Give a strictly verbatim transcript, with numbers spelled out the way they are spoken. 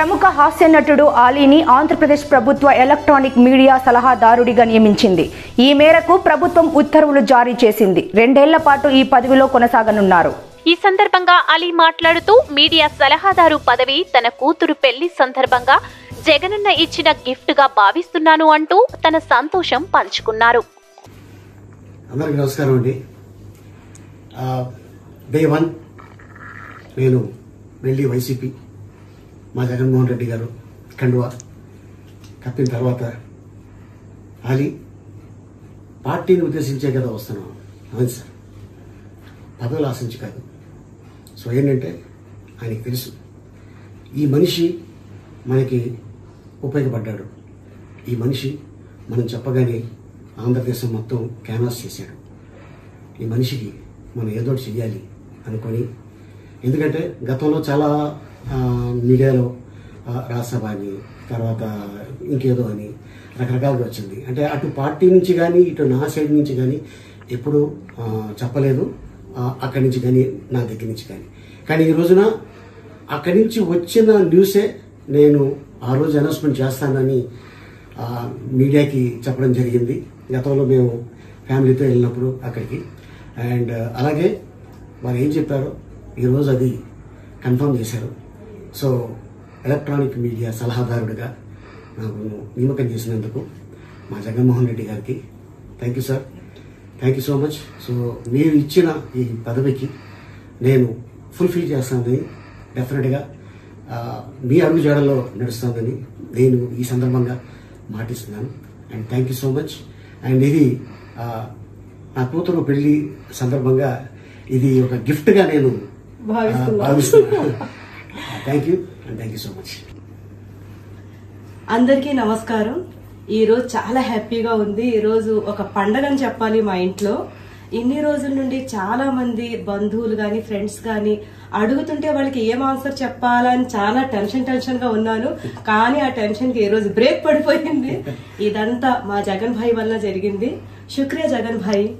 ప్రముఖ హాస్య నటుడు అలీని ఆంధ్రప్రదేశ్ ప్రభుత్వ ఎలక్ట్రానిక్ మీడియా సలహాదారుడిగా నియమించింది. ఈ మేరకు ప్రభుత్వం ఉత్తర్వులు జారీ చేసింది. రెండేళ్ల పాటు ఈ పదవిలో కొనసాగనున్నారు. ఈ సందర్భంగా అలీ మాట్లాడుతూ మీడియా సలహాదారు పదవి తన కూతురు పెళ్లి సందర్భంగా జగనన్న ఇచ్చిన గిఫ్ట్ గా భావిస్తున్నాను అంటూ తన సంతోషం పంచుకున్నారు. అందరికీ నమస్కారం అండి. డే వన్ నేను వెళ్ళి వైసీపీ మా జగన్మోహన్ రెడ్డి గారు కండువా కప్పిన తర్వాత అలీ పార్టీని ఉద్దేశించే కదా వస్తున్నాను. అవును సార్, పదవులు ఆశించి కాదు. సో ఏంటంటే ఆయనకి తెలుసు ఈ మనిషి మనకి ఉపయోగపడ్డాడు, ఈ మనిషి మనం చెప్పగానే ఆంధ్రదేశం మొత్తం క్యాన్వాస్ చేశాడు, ఈ మనిషికి మనం ఏదో చెయ్యాలి అనుకొని. ఎందుకంటే గతంలో చాలా మీడియాలో రాజ్యసభ అని తర్వాత ఇంకేదో అని రకరకాలుగా వచ్చింది. అంటే అటు పార్టీ నుంచి కానీ ఇటు నా సైడ్ నుంచి కానీ ఎప్పుడు చెప్పలేదు, అక్కడి నుంచి కానీ నా దగ్గర నుంచి కానీ. కానీ ఈ రోజున అక్కడి నుంచి వచ్చిన న్యూసే నేను ఆ రోజు అనౌన్స్మెంట్ చేస్తానని మీడియాకి చెప్పడం జరిగింది. గతంలో మేము ఫ్యామిలీతో వెళ్ళినప్పుడు అక్కడికి అండ్ అలాగే వారు ఏం చెప్పారో ఈరోజు అది కన్ఫర్మ్ చేశారు. సో ఎలక్ట్రానిక్ మీడియా సలహాదారుడిగా నాకు నియమకం చేసినందుకు మా జగన్మోహన్ రెడ్డి గారికి thank you sir, thank you so much. So మీరు ఇచ్చిన ఈ పదవికి నేను ఫుల్ఫిల్ చేస్తానని, డెఫినెట్గా మీ అడుగు జాడల్లో నడుస్తానని నేను ఈ సందర్భంగా మాటిస్తున్నాను. And thank you so much. And ఇది నా కూతురు పెళ్లి సందర్భంగా ఇది ఒక గిఫ్ట్గా నేను అందరికీ నమస్కారం. ఈరోజు చాలా హ్యాపీగా ఉంది. ఈరోజు ఒక పండగని చెప్పాలి. మా ఇంట్లో ఇన్ని రోజుల నుండి చాలా మంది బంధువులు గాని ఫ్రెండ్స్ గాని అడుగుతుంటే వాళ్ళకి ఏం ఆన్సర్ చెప్పాలని చాలా టెన్షన్ టెన్షన్ గా ఉన్నాను. కానీ ఆ టెన్షన్ కి ఈరోజు బ్రేక్ పడిపోయింది. ఇదంతా మా జగన్ భాయ్ వల్ల జరిగింది. శుక్రియా జగన్ భాయ్.